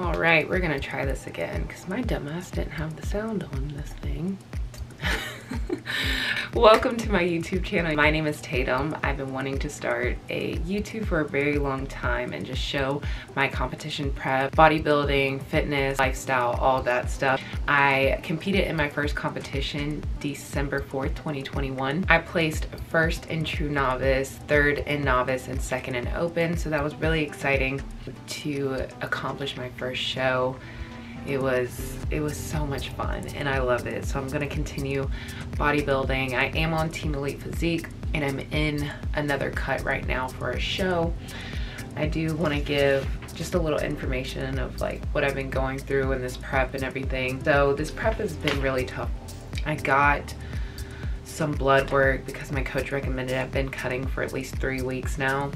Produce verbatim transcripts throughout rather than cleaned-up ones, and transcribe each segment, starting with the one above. All right, we're gonna try this again because my dumbass didn't have the sound on this thing. Welcome to my YouTube channel. My name is Tatum. I've been wanting to start a YouTube for a very long time and just show my competition prep, bodybuilding, fitness, lifestyle, all that stuff. I competed in my first competition December fourth, twenty twenty-one. I placed first in True Novice, third in Novice, and second in Open. So that was really exciting to accomplish my first show. It was, it was so much fun and I love it. So I'm gonna continue bodybuilding. I am on Team Elite Physique and I'm in another cut right now for a show. I do wanna give just a little information of like what I've been going through in this prep and everything. So this prep has been really tough. I got some blood work because my coach recommended. I've been cutting for at least three weeks now.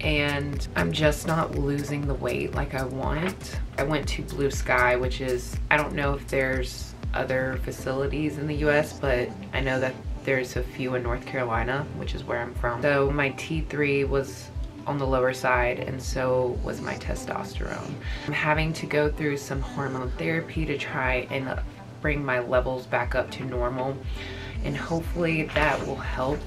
And I'm just not losing the weight like I want. I went to Blue Sky, which is, I don't know if there's other facilities in the U S, but I know that there's a few in North Carolina, which is where I'm from. So my T three was on the lower side and so was my testosterone. I'm having to go through some hormone therapy to try and bring my levels back up to normal. And hopefully that will help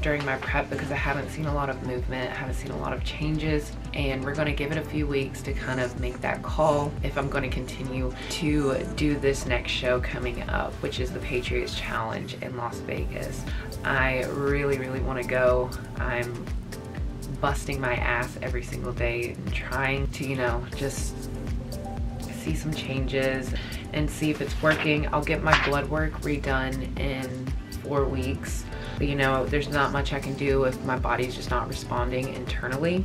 during my prep because I haven't seen a lot of movement, I haven't seen a lot of changes, and we're gonna give it a few weeks to kind of make that call if I'm gonna continue to do this next show coming up, which is the Patriots Challenge in Las Vegas. I really, really wanna go. I'm busting my ass every single day and trying to, you know, just see some changes and see if it's working. I'll get my blood work redone in four weeks. But, you know, there's not much I can do if my body's just not responding internally.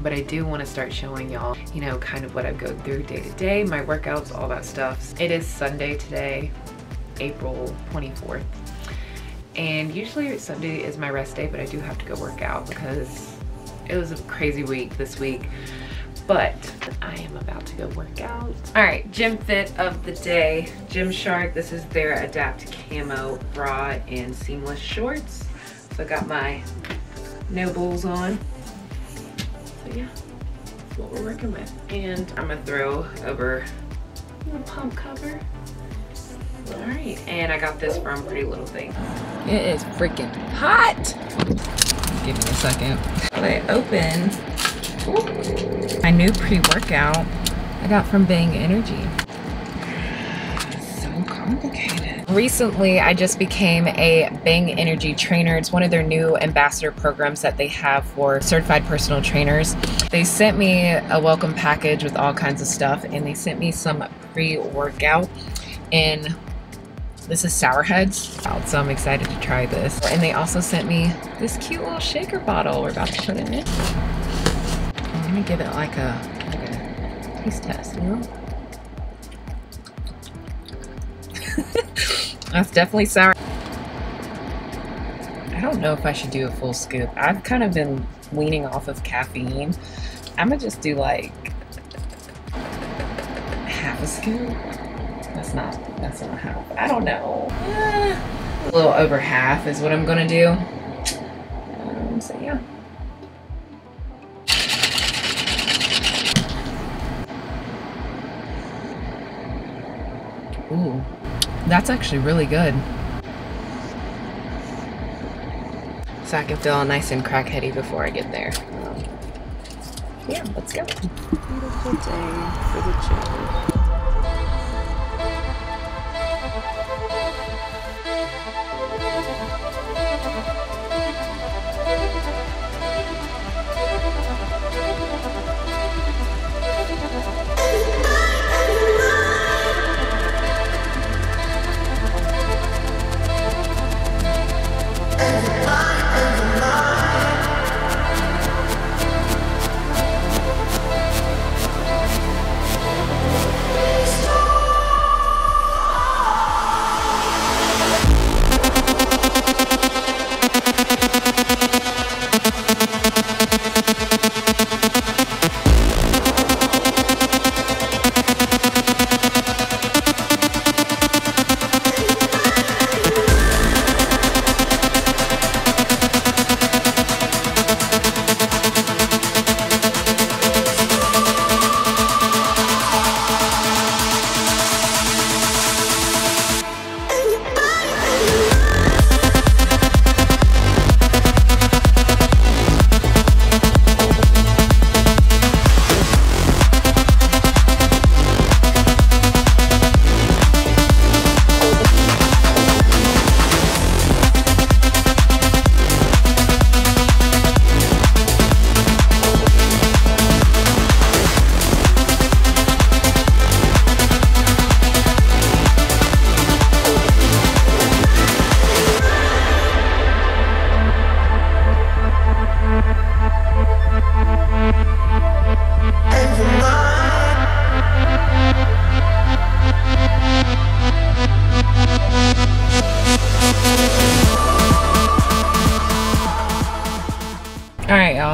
But I do want to start showing y'all, you know, kind of what I go through day to day, my workouts, all that stuff. It is Sunday today, April twenty-fourth. And usually Sunday is my rest day, but I do have to go work out because it was a crazy week this week. But I am about to go work out. All right, gym fit of the day. Gymshark, this is their Adapt Camo bra and seamless shorts. So I got my no bulls on. But yeah, that's what we're working with. And I'm gonna throw over the pump cover. All right, and I got this from Pretty Little Thing. It is freaking hot. Give me a second. I open. My new pre-workout I got from Bang Energy. So complicated. Recently, I just became a Bang Energy trainer. It's one of their new ambassador programs that they have for certified personal trainers. They sent me a welcome package with all kinds of stuff and they sent me some pre-workout in, this is Sour Heads, so I'm excited to try this. And they also sent me this cute little shaker bottle. We're about to put it in. Let me give it like a, like a taste test, you know? That's definitely sour. I don't know if I should do a full scoop. I've kind of been weaning off of caffeine. I'm gonna just do like half a scoop. That's not, that's not half. I don't know. Eh, a little over half is what I'm gonna do. Um, so yeah. Ooh, that's actually really good. So I can feel all nice and crackheady before I get there. Um, yeah, let's go. Beautiful day for the challenge.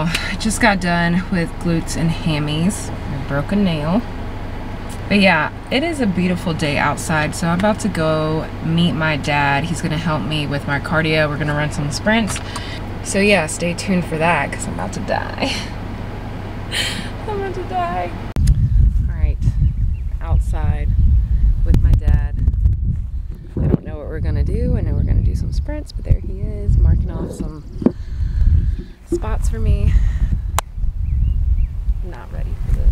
y'all, I just got done with glutes and hammies. I broke a nail. But yeah, it is a beautiful day outside, so I'm about to go meet my dad. He's gonna help me with my cardio. We're gonna run some sprints. So yeah, stay tuned for that, because I'm about to die. I'm about to die. All right, outside with my dad. I don't know what we're gonna do. I know we're gonna do some sprints, but there he is, marking off some spots for me. I'm not ready for this.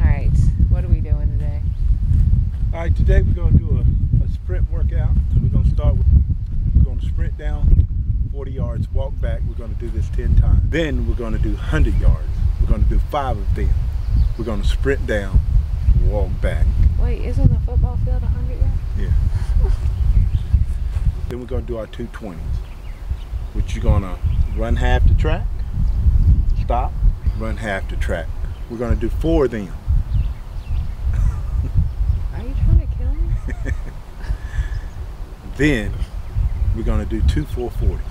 Alright, what are we doing today? Alright, today we're going to do a, a sprint workout. We're going to start with, we're going to sprint down forty yards, walk back. We're going to do this ten times. Then we're going to do one hundred yards. We're going to do five of them. We're going to sprint down, walk back. Wait, isn't the football field one hundred yards? Yeah. Then we're going to do our two twenties, which you're going to run half the track, stop, run half the track. We're going to do four of them. Are you trying to kill me? Then we're going to do two four forties.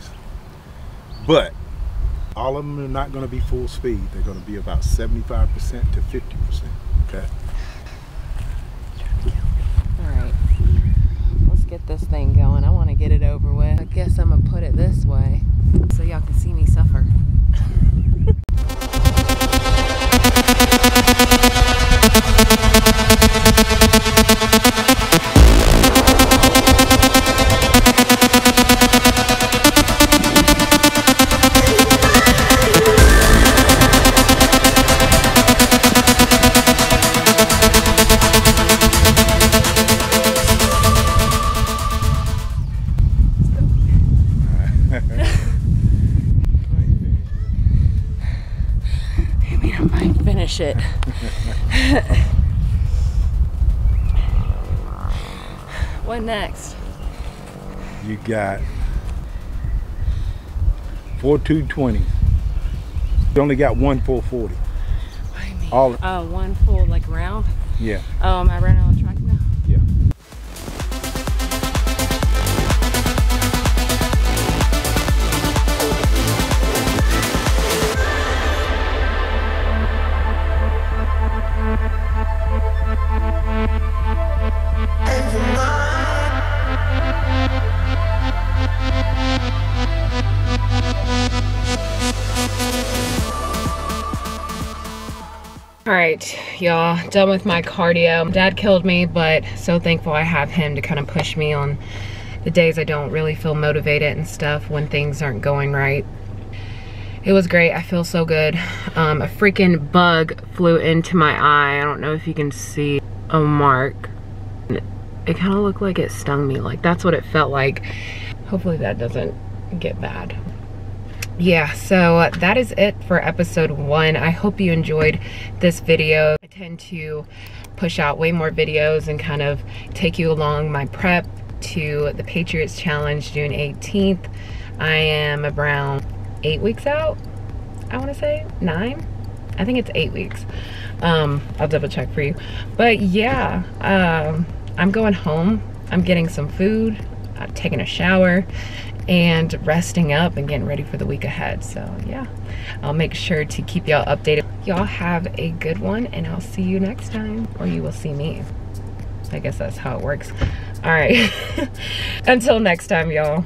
But all of them are not going to be full speed. They're going to be about seventy-five percent to fifty percent. Okay? Alright. Let's get this thing going. I want to get it over with. I guess I'm going to put it this way so y'all can see me suffer. Shit. What next? You got four two twenties. You only got one full forty. What do you mean? All uh, one full like round? Yeah. Oh, am I running on the track now? Yeah. Alright, y'all, done with my cardio. Dad killed me, but so thankful I have him to kind of push me on the days I don't really feel motivated and stuff, when things aren't going right. It was great. I feel so good. Um, a freaking bug flew into my eye. I don't know if you can see a mark. It kind of looked like it stung me. Like, that's what it felt like. Hopefully that doesn't get bad. Yeah, so that is it for episode one. I hope you enjoyed this video. I tend to push out way more videos and kind of take you along my prep to the Patriots Challenge June eighteenth. I am around eight weeks out, I want to say, nine? I think it's eight weeks. Um, I'll double check for you. But yeah, um, I'm going home. I'm getting some food. I'm taking a shower and resting up and getting ready for the week ahead. So yeah, I'll make sure to keep y'all updated. Y'all have a good one, and I'll see you next time, or you will see me. I guess that's how it works. All right. Until next time, y'all.